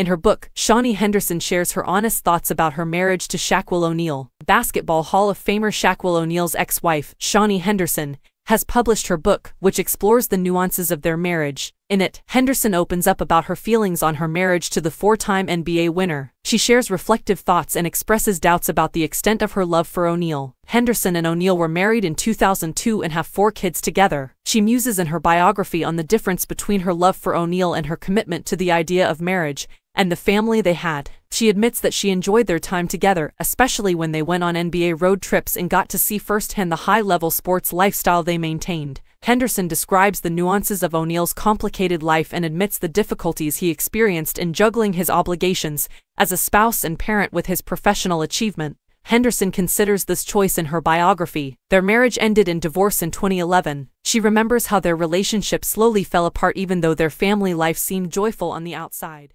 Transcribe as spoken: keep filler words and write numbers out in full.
In her book, Shaunie Henderson shares her honest thoughts about her marriage to Shaquille O'Neal. Basketball Hall of Famer Shaquille O'Neal's ex-wife, Shaunie Henderson, has published her book, which explores the nuances of their marriage. In it, Henderson opens up about her feelings on her marriage to the four-time N B A winner. She shares reflective thoughts and expresses doubts about the extent of her love for O'Neal. Henderson and O'Neal were married in two thousand two and have four kids together. She muses in her biography on the difference between her love for O'Neal and her commitment to the idea of marriage and the family they had. She admits that she enjoyed their time together, especially when they went on N B A road trips and got to see firsthand the high-level sports lifestyle they maintained. Henderson describes the nuances of O'Neal's complicated life and admits the difficulties he experienced in juggling his obligations as a spouse and parent with his professional achievement. Henderson considers this choice in her biography. Their marriage ended in divorce in twenty eleven. She remembers how their relationship slowly fell apart even though their family life seemed joyful on the outside.